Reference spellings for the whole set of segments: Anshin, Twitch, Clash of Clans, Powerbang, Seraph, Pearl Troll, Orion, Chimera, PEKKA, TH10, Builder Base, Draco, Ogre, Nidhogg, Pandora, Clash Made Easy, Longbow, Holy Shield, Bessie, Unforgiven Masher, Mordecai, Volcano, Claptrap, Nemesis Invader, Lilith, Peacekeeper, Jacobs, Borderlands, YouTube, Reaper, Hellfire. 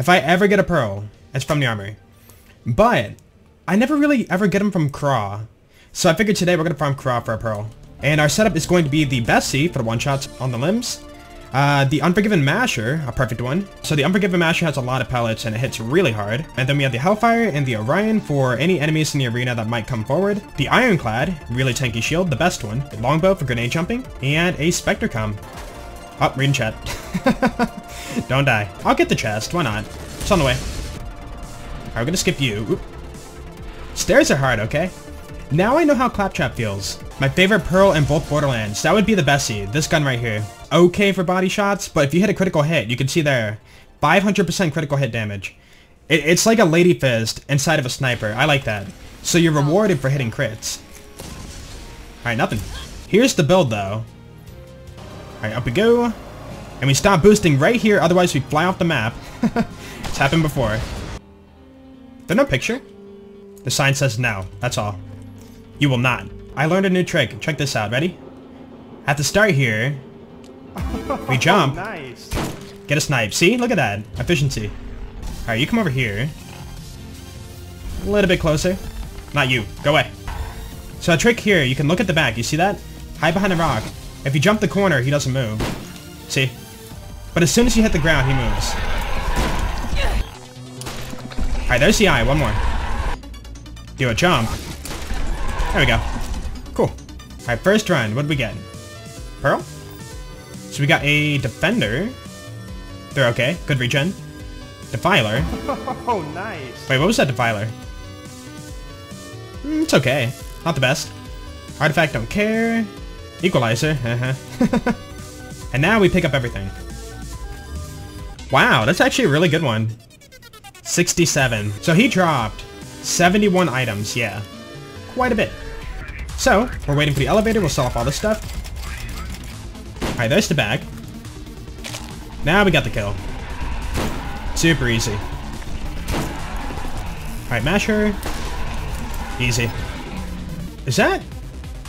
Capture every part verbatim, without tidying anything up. If I ever get a pearl, it's from the armory. But I never really ever get them from Craw. So I figured today we're going to farm Craw for a pearl. And our setup is going to be the Bessie for the one-shots on the limbs. Uh, the Unforgiven Masher, a perfect one. So the Unforgiven Masher has a lot of pellets and it hits really hard. And then we have the Hellfire and the Orion for any enemies in the arena that might come forward. The Ironclad, really tanky shield, the best one. The Longbow for grenade jumping. And a Spectrecom. Oh, reading chat. Don't die. I'll get the chest, why not? It's on the way. Alright, we're gonna skip you. Oop. Stairs are hard, okay? Now I know how Claptrap feels. My favorite pearl in both Borderlands. That would be the Bessie, this gun right here. Okay for body shots, but if you hit a critical hit, you can see there, five hundred percent critical hit damage. It, it's like a Lady Fist inside of a sniper. I like that. So you're rewarded for hitting crits. Alright, nothing. Here's the build though. Alright, up we go. And we stop boosting right here, otherwise we fly off the map. It's happened before. There's no picture. The sign says no, that's all. You will not. I learned a new trick. Check this out. Ready? At the start here, we jump. Nice. Get a snipe. See? Look at that. Efficiency. Alright, you come over here. A little bit closer. Not you. Go away. So a trick here, you can look at the back. You see that? Hide behind a rock. If you jump the corner, he doesn't move. See? But as soon as you hit the ground, he moves. Alright, there's the eye. One more. Do a jump. There we go. Cool. Alright, first run. What did we get? Pearl? So we got a Defender. They're okay. Good regen. Defiler. Oh, nice. Wait, what was that Defiler? Mm, it's okay. Not the best. Artifact, don't care. Equalizer. Uh-huh. And now we pick up everything. Wow, that's actually a really good one. sixty-seven. So he dropped seventy-one items. Yeah. Quite a bit. So, we're waiting for the elevator, we'll sell off all this stuff. Alright, there's the bag. Now we got the kill. Super easy. Alright, Masher. Easy. Is that?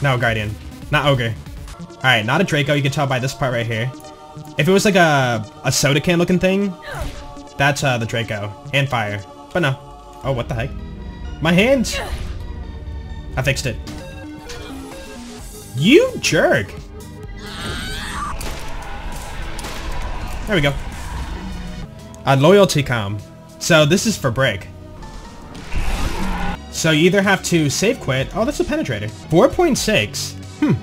No, Guardian. Not Ogre. Alright, not a Draco, you can tell by this part right here. If it was like a, a soda can looking thing, that's uh, the Draco. And fire. But no. Oh, what the heck? My hands! I fixed it. You jerk! There we go. A Loyalty Comb. So this is for break. So you either have to save quit. Oh, that's a Penetrator. four point six. Hmm.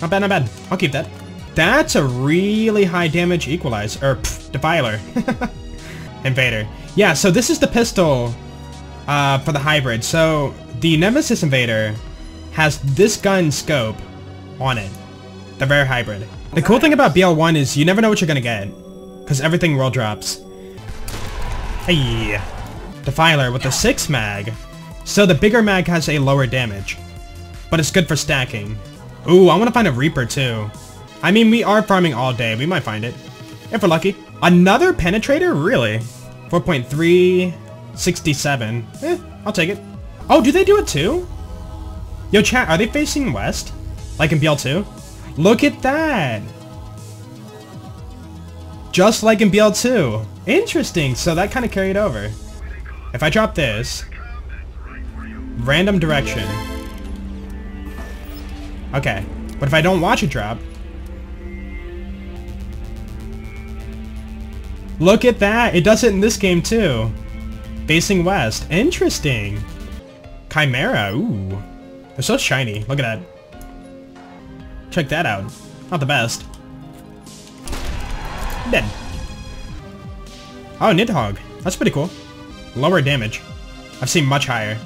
Not bad, not bad. I'll keep that. That's a really high damage Equalizer. Or, pff, Defiler. Invader. Yeah, so this is the pistol uh, for the hybrid. So the Nemesis Invader has this gun scope on it, the rare hybrid. The cool thing about B L one is you never know what you're gonna get, because everything roll drops. Hey, Defiler with the six mag. So the bigger mag has a lower damage, but it's good for stacking. Ooh, I wanna find a Reaper too. I mean, we are farming all day, we might find it, if we're lucky. Another Penetrator, really? four point three six seven, eh, I'll take it. Oh, do they do it too? Yo, chat, are they facing west? Like in B L two? Look at that! Just like in B L two. Interesting, so that kind of carried over. If I drop this... Random direction. Okay, but if I don't watch it drop... Look at that! It does it in this game too. Facing west. Interesting. Chimera, ooh. They're so shiny. Look at that. Check that out. Not the best. Dead. Oh, Nidhogg. That's pretty cool. Lower damage. I've seen much higher.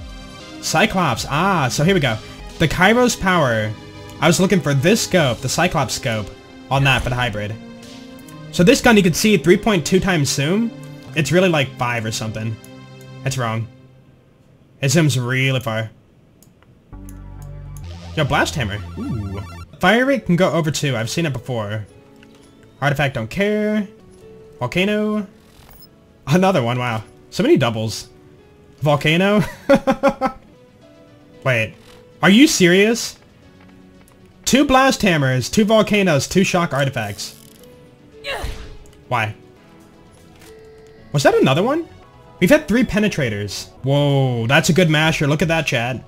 Cyclops. Ah, so here we go. The Kairos power. I was looking for this scope, the Cyclops scope, on that for the hybrid. So this gun, you can see three point two times zoom. It's really like five or something. That's wrong. It zooms really far. Yo, Blast Hammer. Ooh. Fire rate can go over two. I've seen it before. Artifact, don't care. Volcano. Another one. Wow. So many doubles. Volcano. Wait. Are you serious? Two Blast Hammers, two Volcanoes, two Shock Artifacts. Why? Was that another one? We've had three penetrators. Whoa, that's a good masher. Look at that, chat.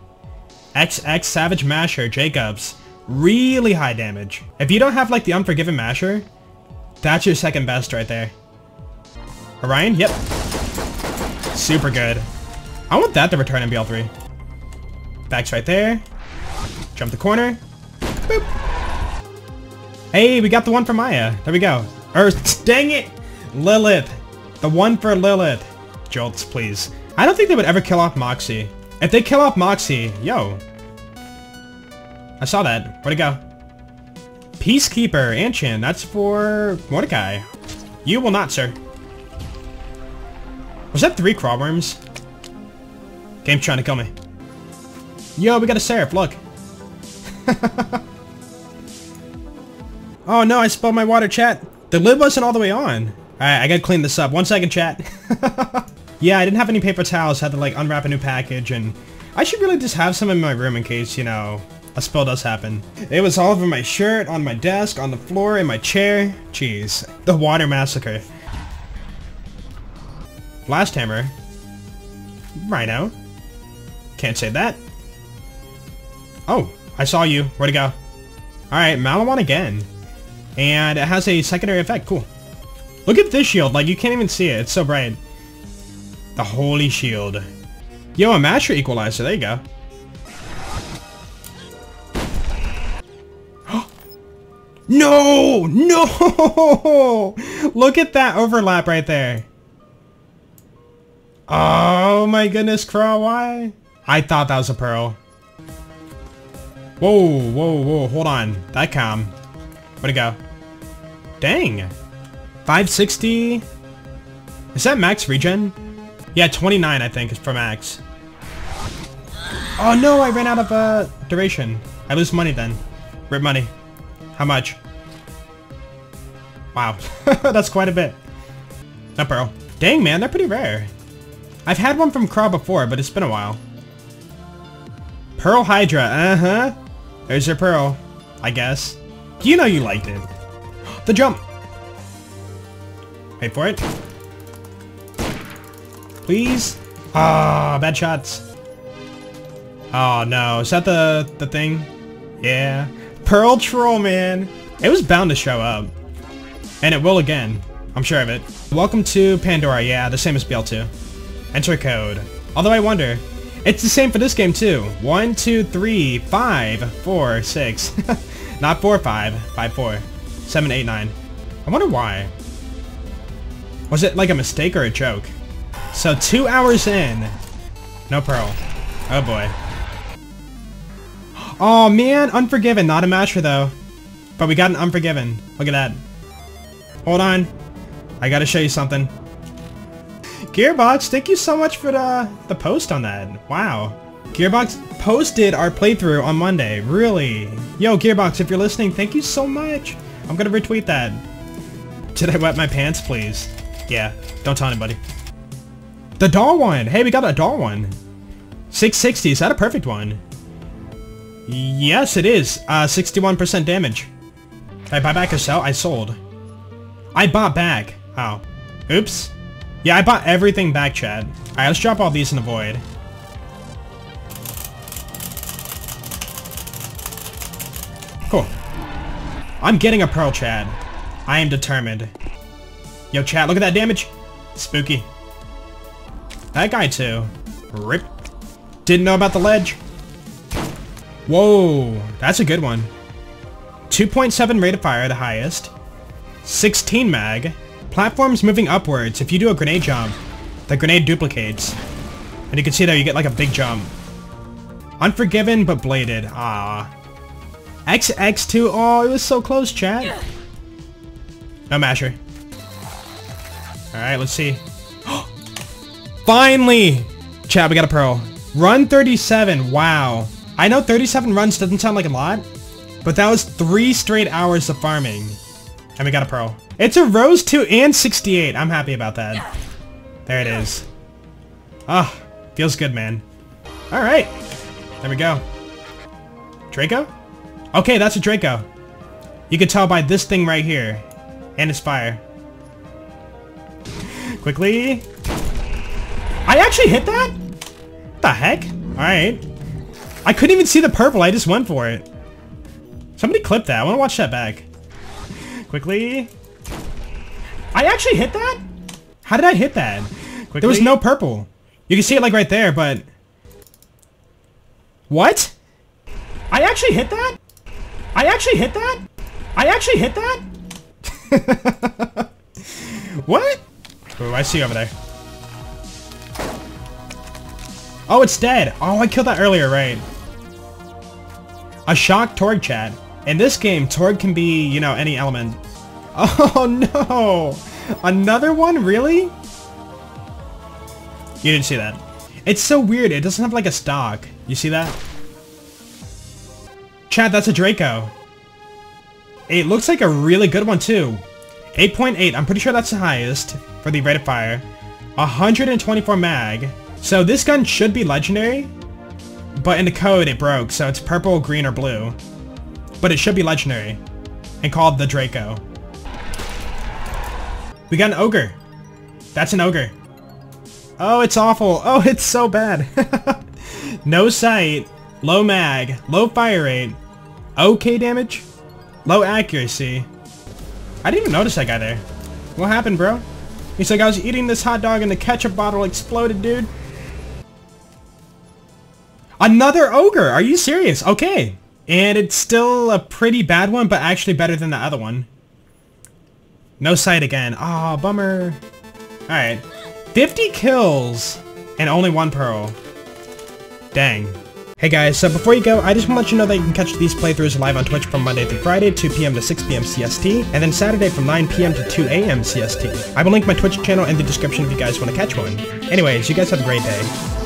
X X Savage Masher, Jacobs. Really high damage. If you don't have like the Unforgiven Masher, that's your second best right there. Orion, yep. Super good. I want that to return M B L three. Backs right there. Jump the corner. Boop. Hey, we got the one for Maya. There we go. Er, dang it! Lilith. The one for Lilith. Jolts, please. I don't think they would ever kill off Moxie. If they kill off Moxie, yo. I saw that. Where'd it go? Peacekeeper, Anshin. That's for Mordecai. You will not, sir. Was that three crawworms? Game's trying to kill me. Yo, we got a Seraph, look. Oh no, I spilled my water, chat. The lid wasn't all the way on. Alright, I gotta clean this up. One second, chat. Yeah, I didn't have any paper towels. Had to like unwrap a new package, and I should really just have some in my room in case, you know, a spill does happen. It was all over my shirt, on my desk, on the floor, in my chair. Jeez. The water massacre. Blast Hammer. Rhino. Can't say that. Oh, I saw you. Where'd it go? Alright, Malawan again. And it has a secondary effect. Cool. Look at this shield. Like, you can't even see it. It's so bright. The holy shield. Yo, a Masher Equalizer. There you go. No! No! Look at that overlap right there. Oh my goodness, Crow, why? I thought that was a pearl. Whoa, whoa, whoa, hold on. That calm. Where'd it go? Dang. five sixty. Is that max regen? Yeah, twenty-nine I think is for max. Oh no, I ran out of uh, duration. I lose money then. Rip money. How much? Wow. That's quite a bit. That pearl. Dang, man, they're pretty rare. I've had one from Craw before, but it's been a while. Pearl Hydra, uh-huh. There's your pearl, I guess. You know you liked it. The jump! Wait for it. Please? Ah, oh, bad shots. Oh no, is that the, the thing? Yeah. Pearl Troll, man. It was bound to show up. And it will again. I'm sure of it. Welcome to Pandora. Yeah, the same as B L two. Enter code. Although I wonder. It's the same for this game too. One, two, three, five, four, six. Not four, five. Five, four. Seven, eight, nine. I wonder why. Was it like a mistake or a joke? So two hours in. No pearl. Oh boy. Oh man, Unforgiven, not a masher though. But we got an Unforgiven. Look at that. Hold on. I gotta show you something. Gearbox, thank you so much for the, the post on that. Wow. Gearbox posted our playthrough on Monday. Really? Yo, Gearbox, if you're listening, thank you so much. I'm gonna retweet that. Did I wet my pants, please? Yeah, don't tell anybody. The doll one. Hey, we got a doll one. six sixty, is that a perfect one? Yes, it is. Uh, sixty-one percent damage. Did I buy back or sell? I sold. I bought back. Oh. Oops. Yeah, I bought everything back, Chad. Alright, let's drop all these in the void. Cool. I'm getting a pearl, Chad. I am determined. Yo, Chad, look at that damage. Spooky. That guy, too. Rip. Didn't know about the ledge. Whoa, that's a good one. two point seven rate of fire, the highest. sixteen mag. Platforms moving upwards. If you do a grenade jump, the grenade duplicates. And you can see there, you get like a big jump. Unforgiven, but bladed. Ah. X X two. Oh, it was so close, chat. No masher. Alright, let's see. Finally! Chat, we got a pearl. Run thirty-seven. Wow. I know thirty-seven runs doesn't sound like a lot, but that was three straight hours of farming. And we got a pearl. It's a rose two and sixty-eight. I'm happy about that. There it is. Ah, oh, feels good, man. All right. There we go. Draco? Okay, that's a Draco. You can tell by this thing right here. And it's fire. Quickly. I actually hit that? What the heck? Alright. I couldn't even see the purple. I just went for it. Somebody clipped that. I want to watch that back. Quickly. I actually hit that? How did I hit that? Quickly. There was no purple. You can see it like right there, but... What? I actually hit that? I actually hit that? I actually hit that? What? Ooh, I see you over there. Oh, it's dead. Oh, I killed that earlier, right? A shock Torg chat. In this game, Torg can be, you know, any element. Oh no! Another one? Really? You didn't see that. It's so weird. It doesn't have like a stock. You see that? Chat, that's a Draco. It looks like a really good one too. eight point eight. I'm pretty sure that's the highest for the rate of fire. one hundred twenty-four mag. So this gun should be legendary, but in the code it broke, so it's purple, green, or blue. But it should be legendary and called the Draco. We got an Ogre. That's an Ogre. Oh, it's awful. Oh, it's so bad. No sight, low mag, low fire rate, okay damage, low accuracy. I didn't even notice that guy there. What happened, bro? He's like, I was eating this hot dog and the ketchup bottle exploded, dude. Another Ogre! Are you serious? Okay. And it's still a pretty bad one, but actually better than the other one. No sight again. Aw, oh, bummer. Alright. fifty kills and only one pearl. Dang. Hey guys, so before you go, I just want to let you know that you can catch these playthroughs live on Twitch from Monday through Friday, two p m to six p m C S T, and then Saturday from nine p m to two a m C S T. I will link my Twitch channel in the description if you guys want to catch one. Anyways, you guys have a great day.